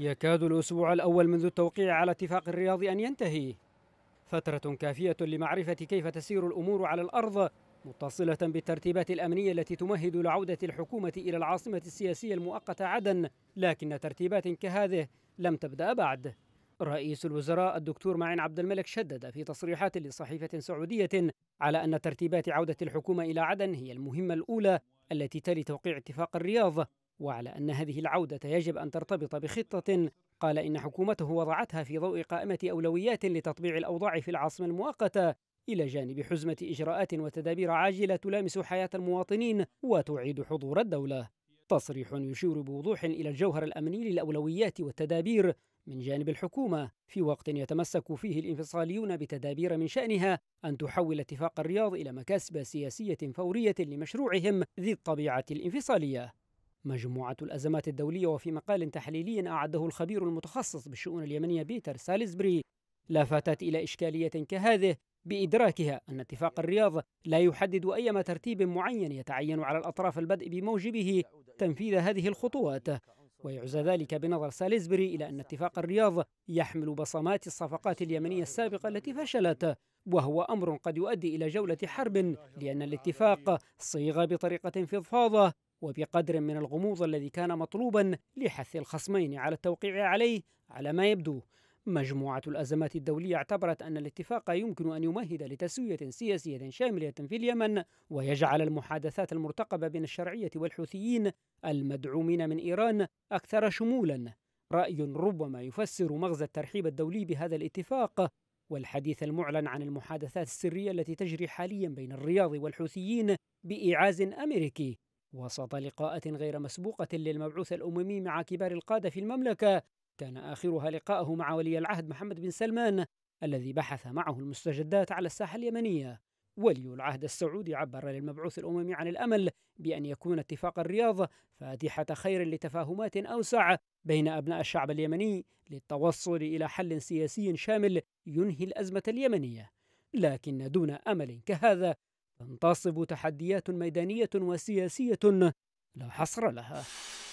يكاد الأسبوع الأول منذ التوقيع على اتفاق الرياض أن ينتهي، فترة كافية لمعرفة كيف تسير الأمور على الأرض، متصلة بالترتيبات الأمنية التي تمهد لعودة الحكومة إلى العاصمة السياسية المؤقتة عدن، لكن ترتيبات كهذه لم تبدأ بعد. رئيس الوزراء الدكتور معين عبد الملك شدد في تصريحات لصحيفة سعودية على أن ترتيبات عودة الحكومة إلى عدن هي المهمة الأولى التي تلي توقيع اتفاق الرياض، وعلى أن هذه العودة يجب أن ترتبط بخطة قال إن حكومته وضعتها في ضوء قائمة أولويات لتطبيع الأوضاع في العاصمة المؤقتة، إلى جانب حزمة إجراءات وتدابير عاجلة تلامس حياة المواطنين وتعيد حضور الدولة. تصريح يشير بوضوح إلى الجوهر الأمني للأولويات والتدابير من جانب الحكومة، في وقت يتمسك فيه الانفصاليون بتدابير من شأنها أن تحول اتفاق الرياض إلى مكاسب سياسية فورية لمشروعهم ذي الطبيعة الانفصالية. مجموعة الأزمات الدولية وفي مقال تحليلي أعده الخبير المتخصص بالشؤون اليمنية بيتر سالزبري لافتت إلى إشكالية كهذه بإدراكها أن اتفاق الرياض لا يحدد أيما ترتيب معين يتعين على الأطراف البدء بموجبه تنفيذ هذه الخطوات، ويعزى ذلك بنظر سالزبري إلى أن اتفاق الرياض يحمل بصمات الصفقات اليمنية السابقة التي فشلت، وهو أمر قد يؤدي إلى جولة حرب، لأن الاتفاق صيغ بطريقة فضفاضة وبقدر من الغموض الذي كان مطلوبا لحث الخصمين على التوقيع عليه على ما يبدو. مجموعة الأزمات الدولية اعتبرت أن الاتفاق يمكن أن يمهد لتسوية سياسية شاملة في اليمن، ويجعل المحادثات المرتقبة بين الشرعية والحوثيين المدعومين من إيران أكثر شمولا، رأي ربما يفسر مغزى الترحيب الدولي بهذا الاتفاق والحديث المعلن عن المحادثات السرية التي تجري حاليا بين الرياض والحوثيين بإيعاز أمريكي، وسط لقاءات غير مسبوقة للمبعوث الأممي مع كبار القادة في المملكة كان آخرها لقاءه مع ولي العهد محمد بن سلمان الذي بحث معه المستجدات على الساحة اليمنية. ولي العهد السعودي عبر للمبعوث الأممي عن الأمل بأن يكون اتفاق الرياض فاتحة خير لتفاهمات أوسع بين أبناء الشعب اليمني للتوصل إلى حل سياسي شامل ينهي الأزمة اليمنية، لكن دون أمل كهذا تنتصب تحديات ميدانية وسياسية لا حصر لها.